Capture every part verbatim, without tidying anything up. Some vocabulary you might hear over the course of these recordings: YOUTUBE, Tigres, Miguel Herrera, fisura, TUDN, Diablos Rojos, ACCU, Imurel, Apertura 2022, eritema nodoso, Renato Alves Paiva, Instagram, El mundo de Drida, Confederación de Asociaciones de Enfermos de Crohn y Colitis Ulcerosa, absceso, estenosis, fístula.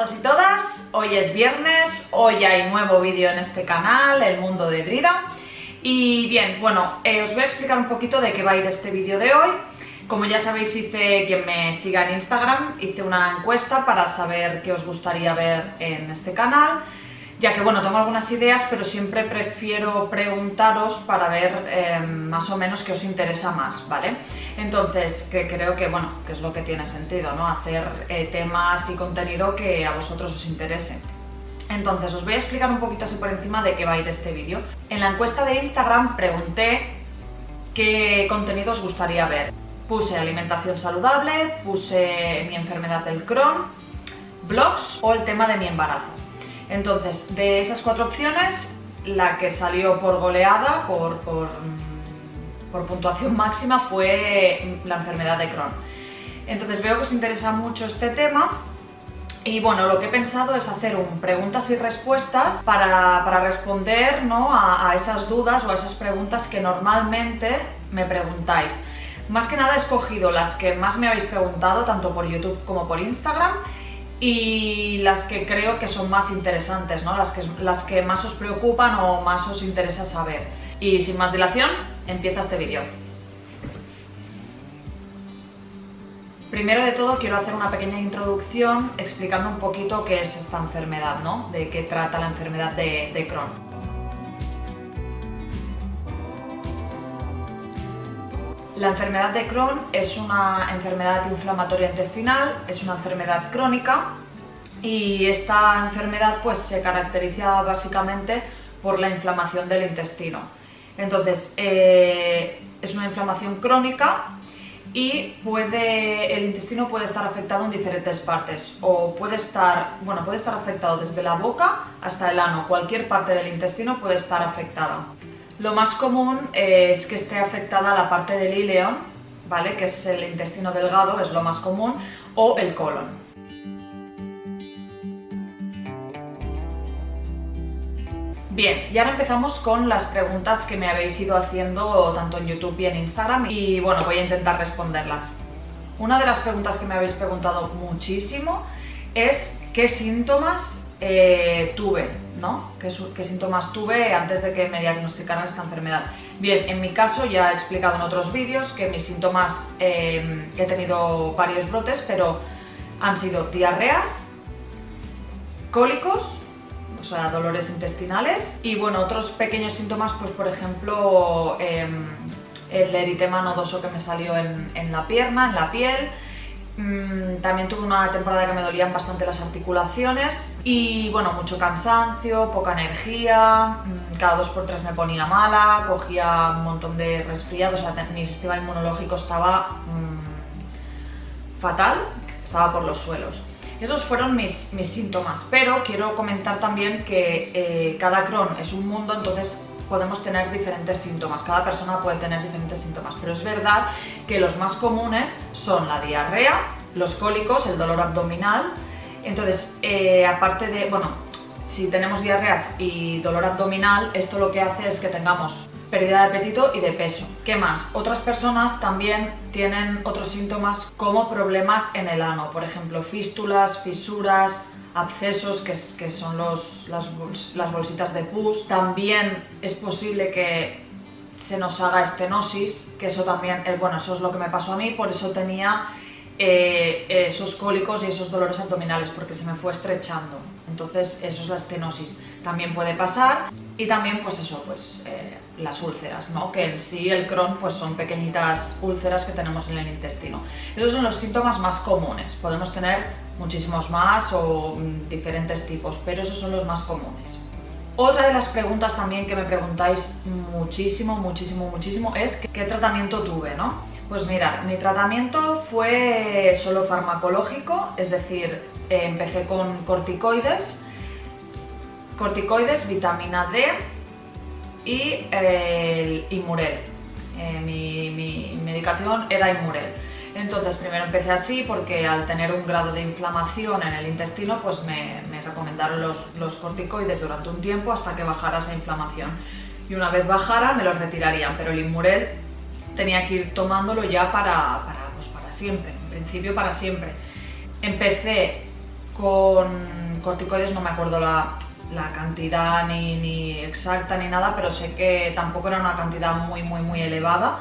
todos y todas, hoy es viernes, hoy hay nuevo vídeo en este canal, El Mundo de Drida. Y bien, bueno, eh, os voy a explicar un poquito de qué va a ir este vídeo de hoy. Como ya sabéis, hice, quien me siga en Instagram, hice una encuesta para saber qué os gustaría ver en este canal, ya que bueno, tengo algunas ideas, pero siempre prefiero preguntaros para ver eh, más o menos qué os interesa más, ¿vale? Entonces, que creo que bueno, que es lo que tiene sentido, ¿no? Hacer eh, temas y contenido que a vosotros os interese. Entonces, os voy a explicar un poquito así por encima de qué va a ir este vídeo. En la encuesta de Instagram pregunté qué contenido os gustaría ver. Puse alimentación saludable, puse mi enfermedad del Crohn, blogs o el tema de mi embarazo. Entonces, de esas cuatro opciones, la que salió por goleada, por, por, por puntuación máxima, fue la enfermedad de Crohn. Entonces veo que os interesa mucho este tema y bueno, lo que he pensado es hacer un preguntas y respuestas para, para responder, ¿no?, a, a esas dudas o a esas preguntas que normalmente me preguntáis. Más que nada he escogido las que más me habéis preguntado, tanto por YouTube como por Instagram, y las que creo que son más interesantes, ¿no? Las que, las que más os preocupan o más os interesa saber. Y sin más dilación, empieza este vídeo. Primero de todo quiero hacer una pequeña introducción explicando un poquito qué es esta enfermedad, ¿no? De qué trata la enfermedad de, de Crohn. La enfermedad de Crohn es una enfermedad inflamatoria intestinal, es una enfermedad crónica y esta enfermedad pues se caracteriza básicamente por la inflamación del intestino. Entonces, eh, es una inflamación crónica y puede, el intestino puede estar afectado en diferentes partes o puede estar, bueno, puede estar afectado desde la boca hasta el ano, cualquier parte del intestino puede estar afectada. Lo más común es que esté afectada la parte del ileón, ¿vale?, que es el intestino delgado, es lo más común, o el colon. Bien, y ahora empezamos con las preguntas que me habéis ido haciendo tanto en YouTube y en Instagram y bueno, voy a intentar responderlas. Una de las preguntas que me habéis preguntado muchísimo es qué síntomas eh, tuve. ¿No? ¿Qué, ¿Qué síntomas tuve antes de que me diagnosticaran esta enfermedad? Bien, en mi caso ya he explicado en otros vídeos que mis síntomas, eh, he tenido varios brotes, pero han sido diarreas, cólicos, o sea, dolores intestinales, y bueno, otros pequeños síntomas, pues por ejemplo, eh, el eritema nodoso que me salió en, en la pierna, en la piel. También tuve una temporada que me dolían bastante las articulaciones y bueno, mucho cansancio, poca energía, cada dos por tres me ponía mala, cogía un montón de resfriados, o sea, mi sistema inmunológico estaba mmm, fatal, estaba por los suelos. Esos fueron mis, mis síntomas, pero quiero comentar también que eh, cada Crohn es un mundo, entonces podemos tener diferentes síntomas, cada persona puede tener diferentes síntomas, pero es verdad que los más comunes son la diarrea, los cólicos, el dolor abdominal. Entonces, eh, aparte de, bueno, si tenemos diarreas y dolor abdominal, esto lo que hace es que tengamos pérdida de apetito y de peso. ¿Qué más? Otras personas también tienen otros síntomas como problemas en el ano, por ejemplo, fístulas, fisuras, abscesos, que, es, que son los, las, bols, las bolsitas de pus. También es posible que se nos haga estenosis, que eso también, eh, bueno, eso es lo que me pasó a mí, por eso tenía eh, esos cólicos y esos dolores abdominales, porque se me fue estrechando. Entonces eso es la estenosis, también puede pasar. Y también pues eso, pues eh, las úlceras, ¿no?, que en sí el Crohn pues son pequeñitas úlceras que tenemos en el intestino. Esos son los síntomas más comunes, podemos tener muchísimos más o diferentes tipos, pero esos son los más comunes. Otra de las preguntas también que me preguntáis muchísimo, muchísimo, muchísimo es ¿qué tratamiento tuve, no? Pues mirad, mi tratamiento fue solo farmacológico, es decir, eh, empecé con corticoides, corticoides, vitamina D y eh, el Imurel. Eh, mi, mi medicación era Imurel. Entonces primero empecé así porque al tener un grado de inflamación en el intestino pues me, me recomendaron los, los corticoides durante un tiempo hasta que bajara esa inflamación y una vez bajara me los retirarían, pero el Imurel tenía que ir tomándolo ya para, para, pues para siempre, en principio para siempre. Empecé con corticoides, no me acuerdo la, la cantidad ni, ni exacta ni nada, pero sé que tampoco era una cantidad muy muy muy elevada.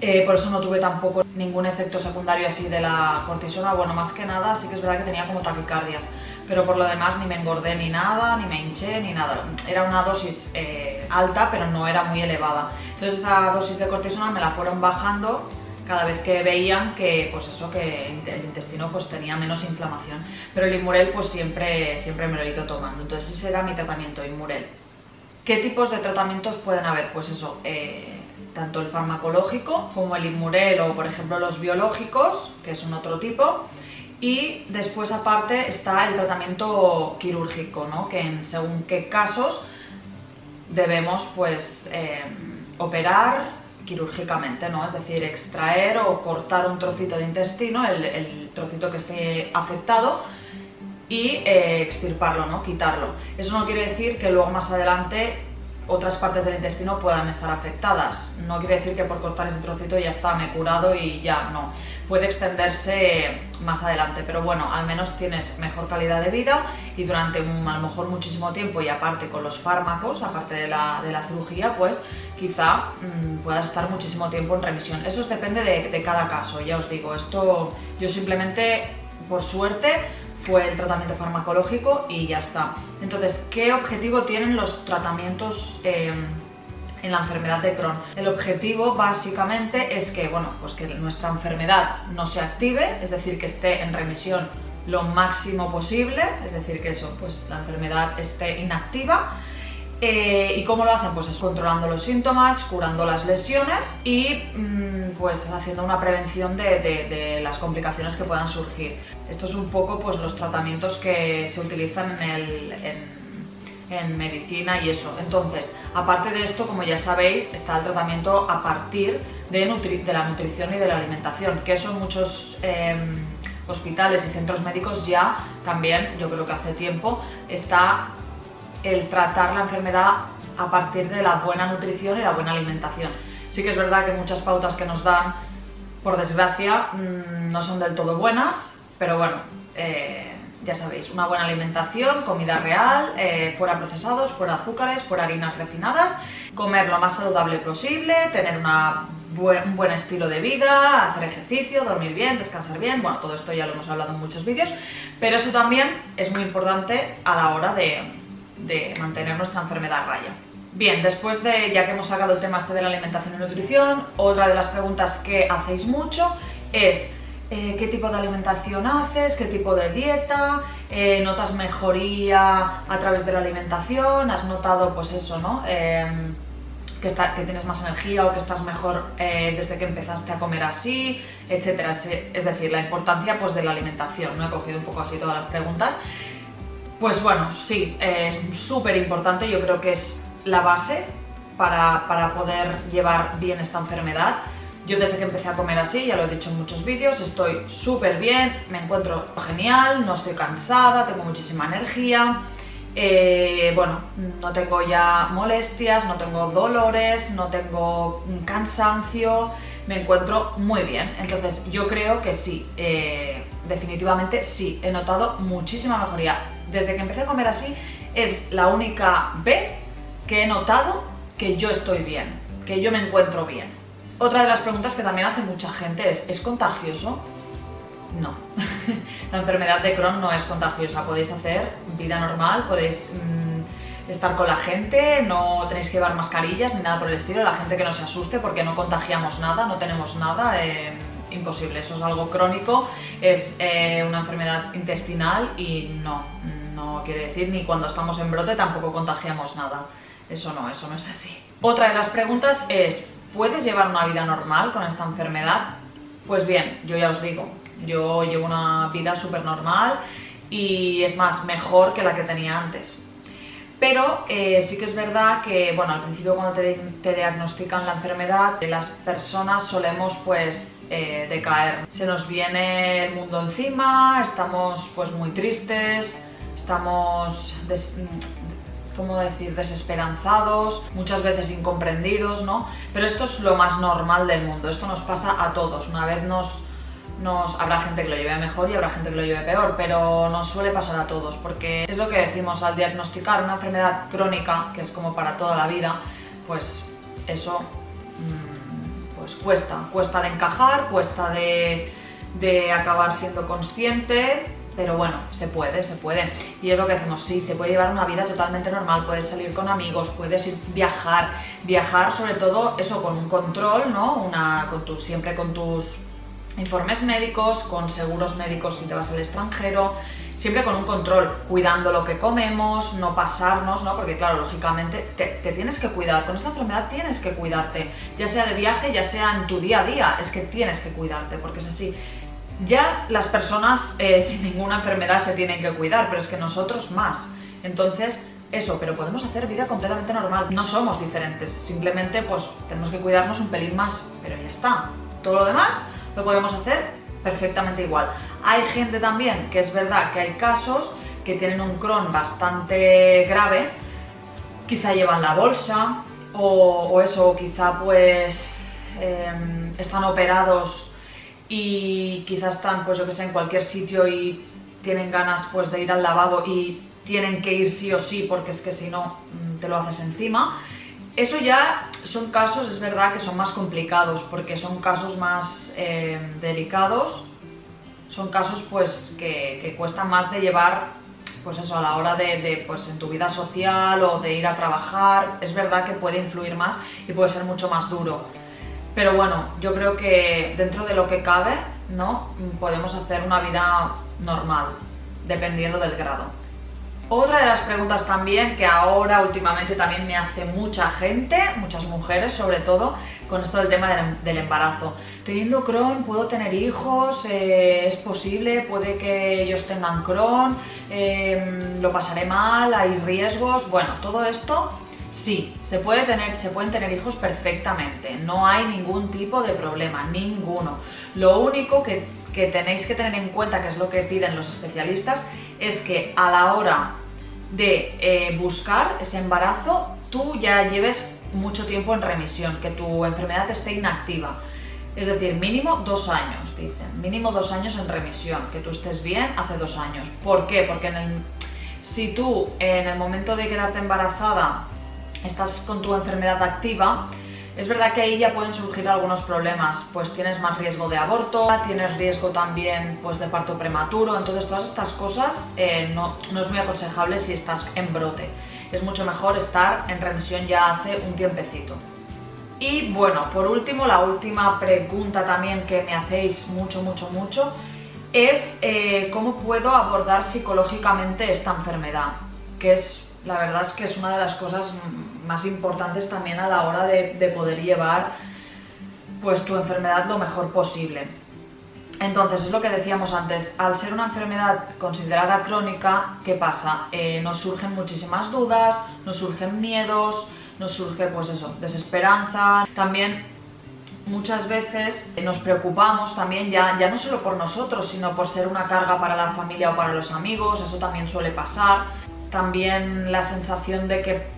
Eh, por eso no tuve tampoco ningún efecto secundario así de la cortisona. Bueno, más que nada sí que es verdad que tenía como taquicardias, pero por lo demás ni me engordé ni nada, ni me hinché ni nada. Era una dosis eh, alta, pero no era muy elevada. Entonces esa dosis de cortisona me la fueron bajando cada vez que veían que, pues eso, que el intestino pues tenía menos inflamación. Pero el Imurel pues siempre, siempre me lo he ido tomando. Entonces ese era mi tratamiento, Imurel. ¿Qué tipos de tratamientos pueden haber? Pues eso, eh, tanto el farmacológico como el Imurel o por ejemplo los biológicos, que son otro tipo. Y después aparte está el tratamiento quirúrgico, ¿no? Que en según qué casos debemos pues eh, operar quirúrgicamente, ¿no? Es decir, extraer o cortar un trocito de intestino, el, el trocito que esté afectado, y eh, extirparlo, ¿no? Quitarlo. Eso no quiere decir que luego más adelante otras partes del intestino puedan estar afectadas. No quiere decir que por cortar ese trocito ya está, me he curado y ya no. Puede extenderse más adelante, pero bueno, al menos tienes mejor calidad de vida y durante un, a lo mejor muchísimo tiempo, y aparte con los fármacos, aparte de la, de la cirugía, pues quizá mmm, puedas estar muchísimo tiempo en remisión. Eso depende de, de cada caso, ya os digo. Esto yo simplemente, por suerte, fue el tratamiento farmacológico y ya está. Entonces, ¿qué objetivo tienen los tratamientos eh, en la enfermedad de Crohn? El objetivo básicamente es que, bueno, pues que nuestra enfermedad no se active, es decir, que esté en remisión lo máximo posible, es decir, que eso, pues la enfermedad esté inactiva. Eh, ¿Y cómo lo hacen? Pues es controlando los síntomas, curando las lesiones y mmm, pues haciendo una prevención de, de, de las complicaciones que puedan surgir. Esto es un poco pues los tratamientos que se utilizan en, el, en, en medicina y eso. Entonces, aparte de esto, como ya sabéis, está el tratamiento a partir de, nutri de la nutrición y de la alimentación, que eso muchos eh, hospitales y centros médicos ya también, yo creo que hace tiempo, está el tratar la enfermedad a partir de la buena nutrición y la buena alimentación. Sí que es verdad que muchas pautas que nos dan, por desgracia, no son del todo buenas, pero bueno, eh, ya sabéis, una buena alimentación, comida real, eh, fuera procesados, fuera azúcares, fuera harinas refinadas, comer lo más saludable posible, tener una buen, un buen estilo de vida, hacer ejercicio, dormir bien, descansar bien. Bueno, todo esto ya lo hemos hablado en muchos vídeos, pero eso también es muy importante a la hora de... de mantener nuestra enfermedad a raya. Bien, después de, ya que hemos sacado el tema este de la alimentación y nutrición, otra de las preguntas que hacéis mucho es eh, ¿qué tipo de alimentación haces? ¿Qué tipo de dieta? Eh, ¿Notas mejoría a través de la alimentación? ¿Has notado pues eso, no? Eh, que, está, que tienes más energía o que estás mejor eh, desde que empezaste a comer así, etcétera. Es decir, la importancia pues de la alimentación, ¿no? He cogido un poco así todas las preguntas. Pues bueno, sí, es súper importante, yo creo que es la base para, para poder llevar bien esta enfermedad. Yo desde que empecé a comer así, ya lo he dicho en muchos vídeos, estoy súper bien, me encuentro genial, no estoy cansada, tengo muchísima energía, eh, bueno, no tengo ya molestias, no tengo dolores, no tengo cansancio, me encuentro muy bien. Entonces yo creo que sí, eh, definitivamente sí, he notado muchísima mejoría. Desde que empecé a comer así es la única vez que he notado que yo estoy bien, que yo me encuentro bien. Otra de las preguntas que también hace mucha gente es ¿es contagioso? No, la enfermedad de Crohn no es contagiosa, podéis hacer vida normal, podéis mmm, estar con la gente, no tenéis que llevar mascarillas ni nada por el estilo, la gente que no se asuste porque no contagiamos nada, no tenemos nada. Eh... Imposible, eso es algo crónico, es eh, una enfermedad intestinal y no, no quiere decir ni cuando estamos en brote tampoco contagiamos nada, eso no, eso no es así. Otra de las preguntas es, ¿puedes llevar una vida normal con esta enfermedad? Pues bien, yo ya os digo, yo llevo una vida súper normal y es más, mejor que la que tenía antes. Pero eh, sí que es verdad que, bueno, al principio cuando te, te diagnostican la enfermedad, las personas solemos pues eh, decaer. Se nos viene el mundo encima, estamos pues muy tristes, estamos, des, ¿cómo decir?, desesperanzados, muchas veces incomprendidos, ¿no? Pero esto es lo más normal del mundo, esto nos pasa a todos. Una vez nos, Nos, habrá gente que lo lleve mejor y habrá gente que lo lleve peor, pero nos suele pasar a todos, porque es lo que decimos, al diagnosticar una enfermedad crónica, que es como para toda la vida, pues eso pues cuesta, cuesta de encajar, cuesta de, de acabar siendo consciente, pero bueno, se puede, se puede. Y es lo que decimos, sí, se puede llevar una vida totalmente normal, puedes salir con amigos, puedes ir viajar, viajar sobre todo eso con un control, ¿no? Una, con tu, siempre con tus informes médicos, con seguros médicos si te vas al extranjero, siempre con un control, cuidando lo que comemos, no pasarnos, ¿no? Porque claro, lógicamente te, te tienes que cuidar, con esta enfermedad tienes que cuidarte, ya sea de viaje, ya sea en tu día a día, es que tienes que cuidarte, porque es así. Ya las personas eh, sin ninguna enfermedad se tienen que cuidar, pero es que nosotros más, entonces eso, pero podemos hacer vida completamente normal, no somos diferentes, simplemente pues tenemos que cuidarnos un pelín más, pero ya está, todo lo demás lo podemos hacer perfectamente igual. Hay gente también que es verdad que hay casos que tienen un Crohn bastante grave, quizá llevan la bolsa o, o eso, quizá pues eh, están operados y quizás están pues yo que sé en cualquier sitio y tienen ganas pues de ir al lavabo y tienen que ir sí o sí porque es que si no te lo haces encima. Eso ya son casos, es verdad que son más complicados porque son casos más eh, delicados, son casos pues que, que cuesta más de llevar pues eso a la hora de, de pues en tu vida social o de ir a trabajar, es verdad que puede influir más y puede ser mucho más duro. Pero bueno, yo creo que dentro de lo que cabe, ¿no? Podemos hacer una vida normal, dependiendo del grado. Otra de las preguntas también que ahora últimamente también me hace mucha gente, muchas mujeres sobre todo, con esto del tema del, del embarazo. Teniendo Crohn, ¿puedo tener hijos? Eh, ¿Es posible? ¿Puede que ellos tengan Crohn? Eh, ¿Lo pasaré mal? ¿Hay riesgos? Bueno, todo esto sí, se, puede tener, se pueden tener hijos perfectamente. No hay ningún tipo de problema, ninguno. Lo único que, que tenéis que tener en cuenta, que es lo que piden los especialistas, es que a la hora de eh, buscar ese embarazo tú ya lleves mucho tiempo en remisión, que tu enfermedad esté inactiva, es decir, mínimo dos años, dicen, mínimo dos años en remisión, que tú estés bien hace dos años. ¿Por qué? Porque en el, si tú en el momento de quedarte embarazada estás con tu enfermedad activa, es verdad que ahí ya pueden surgir algunos problemas, pues tienes más riesgo de aborto, tienes riesgo también pues de parto prematuro, entonces todas estas cosas eh, no, no es muy aconsejable si estás en brote, es mucho mejor estar en remisión ya hace un tiempecito. Y bueno, por último, la última pregunta también que me hacéis mucho, mucho, mucho es eh, ¿cómo puedo abordar psicológicamente esta enfermedad? Que es, la verdad es que es una de las cosas más importantes también a la hora de, de poder llevar pues tu enfermedad lo mejor posible. Entonces, es lo que decíamos antes, al ser una enfermedad considerada crónica, ¿qué pasa? Eh, nos surgen muchísimas dudas, nos surgen miedos, nos surge pues eso, desesperanza, también muchas veces nos preocupamos también ya, ya no solo por nosotros, sino por ser una carga para la familia o para los amigos, eso también suele pasar, también la sensación de que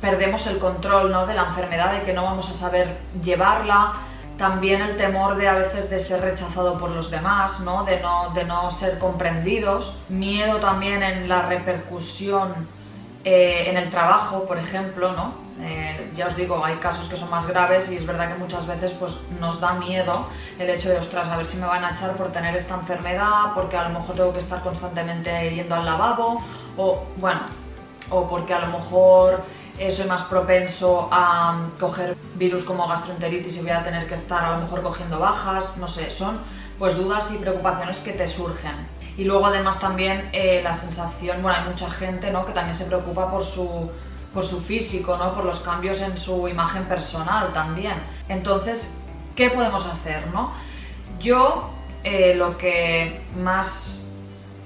perdemos el control, ¿no? De la enfermedad, de que no vamos a saber llevarla, también el temor de a veces de ser rechazado por los demás, ¿no? De, no, de no ser comprendidos, miedo también en la repercusión eh, en el trabajo, por ejemplo, ¿no? Eh, ya os digo, hay casos que son más graves y es verdad que muchas veces pues, nos da miedo el hecho de, ostras, a ver si me van a echar por tener esta enfermedad, porque a lo mejor tengo que estar constantemente yendo al lavabo, o bueno, o porque a lo mejor soy más propenso a coger virus como gastroenteritis y voy a tener que estar a lo mejor cogiendo bajas, no sé, son pues dudas y preocupaciones que te surgen. Y luego además también eh, la sensación, bueno, hay mucha gente, ¿no? Que también se preocupa por su, por su físico, ¿no? Por los cambios en su imagen personal también. Entonces, ¿qué podemos hacer, no? Yo eh, lo que más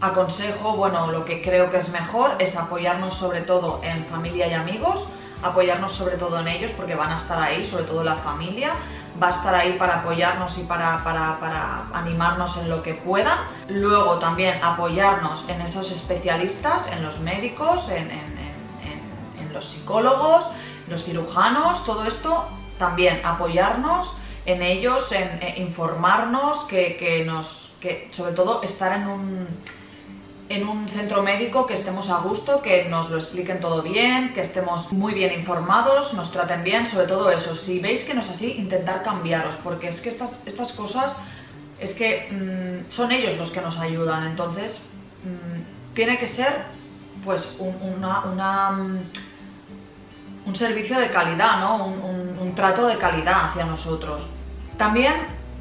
aconsejo, bueno, lo que creo que es mejor es apoyarnos sobre todo en familia y amigos, apoyarnos sobre todo en ellos porque van a estar ahí, sobre todo la familia, va a estar ahí para apoyarnos y para, para, para animarnos en lo que puedan. Luego también apoyarnos en esos especialistas, en los médicos, en, en, en, en, en los psicólogos, los cirujanos, todo esto también apoyarnos en ellos, en eh, informarnos, que, que nos, que sobre todo estar en un, en un centro médico que estemos a gusto, que nos lo expliquen todo bien, que estemos muy bien informados, nos traten bien, sobre todo eso. Si veis que no es así, intentar cambiaros, porque es que estas, estas cosas es que mmm, son ellos los que nos ayudan, entonces mmm, tiene que ser pues un, una, una, un servicio de calidad, ¿no? un, un, un trato de calidad hacia nosotros. También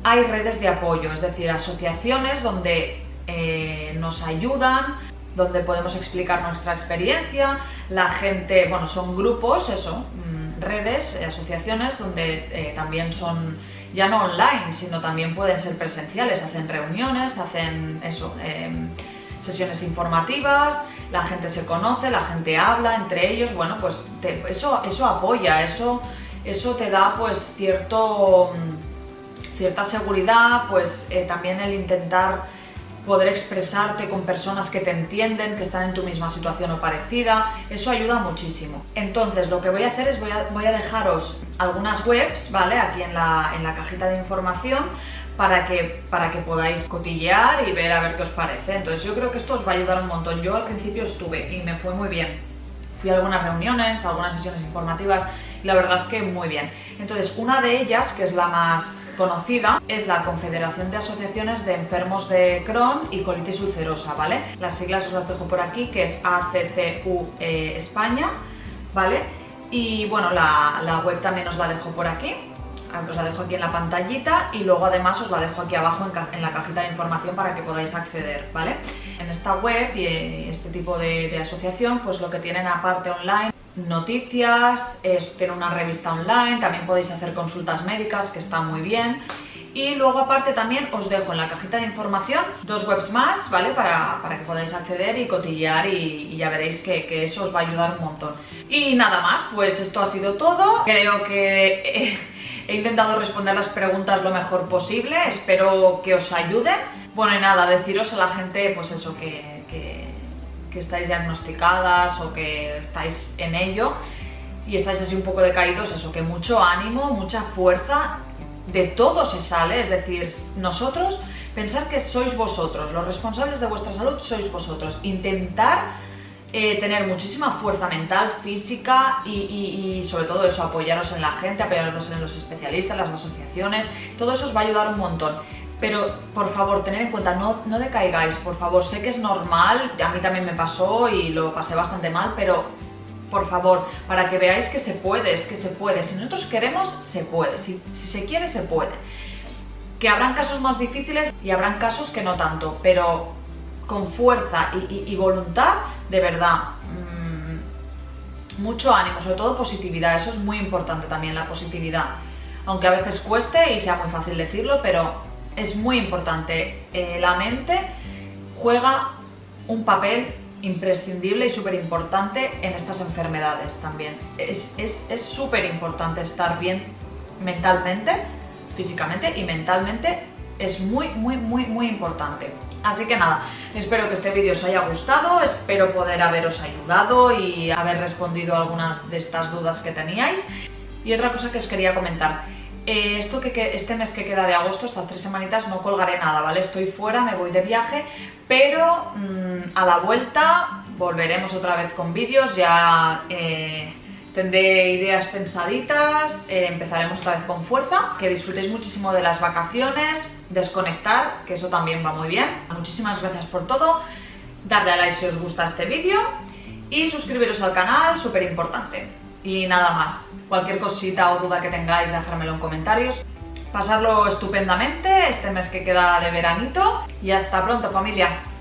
hay redes de apoyo, es decir, asociaciones donde eh, nos ayudan, donde podemos explicar nuestra experiencia, la gente, bueno, son grupos, eso, redes, asociaciones donde eh, también son ya no online, sino también pueden ser presenciales, hacen reuniones, hacen eso, eh, sesiones informativas, la gente se conoce, la gente habla entre ellos, bueno, pues te, eso, eso apoya, eso, eso te da pues cierto, cierta seguridad, pues eh, también el intentar poder expresarte con personas que te entienden, que están en tu misma situación o parecida, eso ayuda muchísimo. Entonces lo que voy a hacer es voy a, voy a dejaros algunas webs, ¿vale? Aquí en la, en la cajita de información para que, para que podáis cotillear y ver a ver qué os parece. Entonces yo creo que esto os va a ayudar un montón. Yo al principio estuve y me fue muy bien. Fui a algunas reuniones, a algunas sesiones informativas y la verdad es que muy bien. Entonces una de ellas, que es la más conocida, es la Confederación de Asociaciones de Enfermos de Crohn y Colitis Ulcerosa, ¿vale? Las siglas os las dejo por aquí, que es A C C U eh, España, ¿vale? Y bueno, la, la web también os la dejo por aquí, os la dejo aquí en la pantallita y luego además os la dejo aquí abajo en, ca en la cajita de información para que podáis acceder, ¿vale? En esta web y eh, este tipo de, de asociación, pues lo que tienen aparte online, noticias, eh, tiene una revista online, también podéis hacer consultas médicas, que está muy bien. Y luego aparte también os dejo en la cajita de información dos webs más, ¿vale? Para, para que podáis acceder y cotillear y, y ya veréis que, que eso os va a ayudar un montón. Y nada más, pues esto ha sido todo. Creo que he intentado responder las preguntas lo mejor posible, espero que os ayuden. Bueno, y nada, deciros a la gente, pues eso, que... que que estáis diagnosticadas o que estáis en ello y estáis así un poco decaídos, eso, que mucho ánimo, mucha fuerza, de todo se sale, es decir, nosotros, pensad que sois vosotros, los responsables de vuestra salud sois vosotros, intentar eh, tener muchísima fuerza mental, física y, y, y sobre todo eso, apoyaros en la gente, apoyaros en los especialistas, las asociaciones, todo eso os va a ayudar un montón. Pero, por favor, tened en cuenta, no, no decaigáis, por favor, sé que es normal, a mí también me pasó y lo pasé bastante mal, pero, por favor, para que veáis que se puede, es que se puede, si nosotros queremos, se puede, si, si se quiere, se puede. Que habrán casos más difíciles y habrán casos que no tanto, pero con fuerza y, y, y voluntad, de verdad, mmm, mucho ánimo, sobre todo positividad, eso es muy importante también, la positividad, aunque a veces cueste y sea muy fácil decirlo, pero... es muy importante, eh, la mente juega un papel imprescindible y súper importante en estas enfermedades también. Es súper importante estar bien mentalmente, físicamente y mentalmente, es muy, muy, muy, muy importante. Así que nada, espero que este vídeo os haya gustado, espero poder haberos ayudado y haber respondido a algunas de estas dudas que teníais. Y otra cosa que os quería comentar. Eh, esto que, que este mes que queda de agosto, estas tres semanitas, no colgaré nada, ¿vale? Estoy fuera, me voy de viaje, pero mmm, a la vuelta volveremos otra vez con vídeos, ya eh, tendré ideas pensaditas, eh, empezaremos otra vez con fuerza, que disfrutéis muchísimo de las vacaciones, desconectar, que eso también va muy bien. Muchísimas gracias por todo, dadle a like si os gusta este vídeo y suscribiros al canal, súper importante. Y nada más, cualquier cosita o duda que tengáis, dejármelo en comentarios. Pasadlo estupendamente este mes que queda de veranito y hasta pronto, familia.